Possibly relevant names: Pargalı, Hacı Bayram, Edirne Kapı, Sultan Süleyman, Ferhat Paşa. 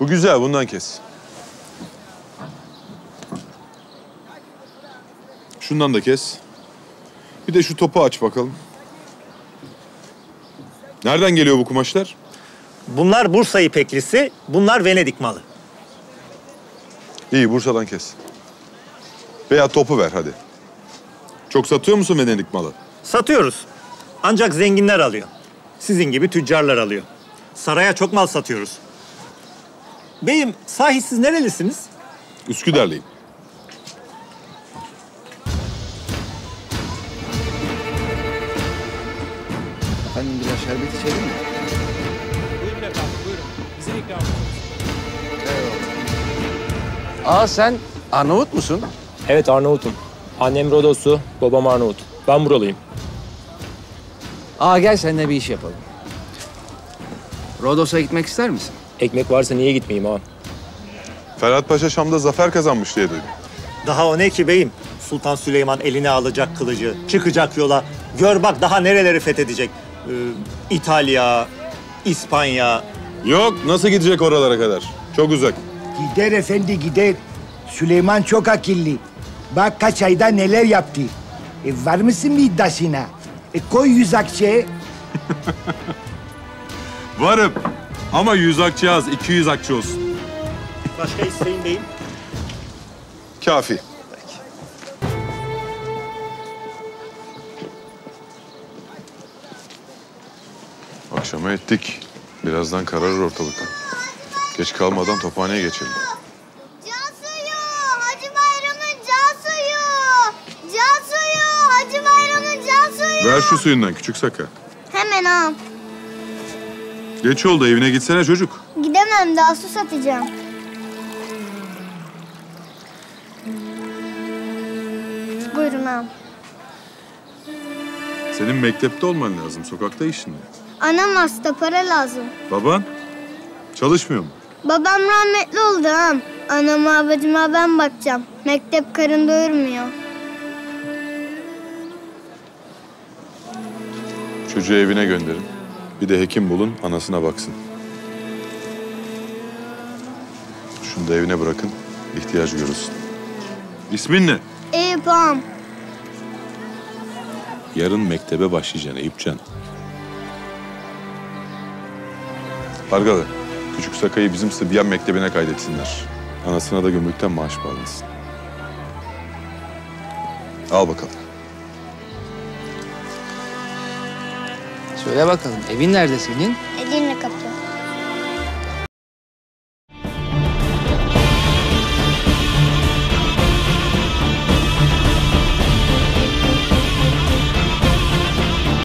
Bu güzel, bundan kes. Şundan da kes. Bir de şu topu aç bakalım. Nereden geliyor bu kumaşlar? Bunlar Bursa ipeklisi, bunlar Venedik malı. İyi, Bursa'dan kes. Veya topu ver hadi. Çok satıyor musun Venedik malı? Satıyoruz. Ancak zenginler alıyor. Sizin gibi tüccarlar alıyor. Saraya çok mal satıyoruz. Beyim, sahi siz nerelisiniz? Üsküdarlıyım. Efendim, biraz şerbet içelim mi? Buyurun efendim, buyurun. Bizim ikramımız. Evet. Aa, sen Arnavut musun? Evet, Arnavut'um. Annem Rodoslu, babam Arnavut. Ben buralıyım. Aa, gel seninle bir iş yapalım. Rodos'a gitmek ister misin? Ekmek varsa niye gitmeyeyim ağam? Ferhat Paşa Şam'da zafer kazanmış diye duydum. Daha o ne ki beyim? Sultan Süleyman eline alacak kılıcı, çıkacak yola. Gör bak daha nereleri fethedecek. İtalya, İspanya. Yok, nasıl gidecek oralara kadar? Çok uzak. Gider efendi, gider. Süleyman çok akıllı. Bak kaç ayda neler yaptı. Var mısın bir iddiasına? Koy yüzakçıya. Varım. Ama 100 akçı az, 200 akçı olsun. Başka isteğin beyim? Kafi. Peki. Akşama ettik. Birazdan kararır ortalık. Geç kalmadan tophaneye geçelim. Cansuyu, Hacı Bayram'ın cansuyu. Cansuyu, Hacı Bayram'ın cansuyu. Ver şu suyundan küçük saka. Hemen ağam. Geç oldu, evine gitsene çocuk. Gidemem, daha su satacağım. Buyurun ağam. Senin mektepte olman lazım, sokakta işinde. Anam hasta, para lazım. Baban? Çalışmıyor mu? Babam rahmetli oldu ağam. Anama, babacıma ben bakacağım. Mektep karın doyurmuyor. Çocuğu evine gönderin. Bir de hekim bulun, anasına baksın. Şunu da evine bırakın, ihtiyaç görürsün. İsmin ne? Eyüp ağam. Yarın mektebe başlayacaksın Eyüpcan. Pargalı, küçük Sakay'ı bizim Sıbyan mektebine kaydetsinler. Anasına da gümrükten maaş bağlasın. Al bakalım. Söyle bakalım, evin nerede senin? Edirne Kapı.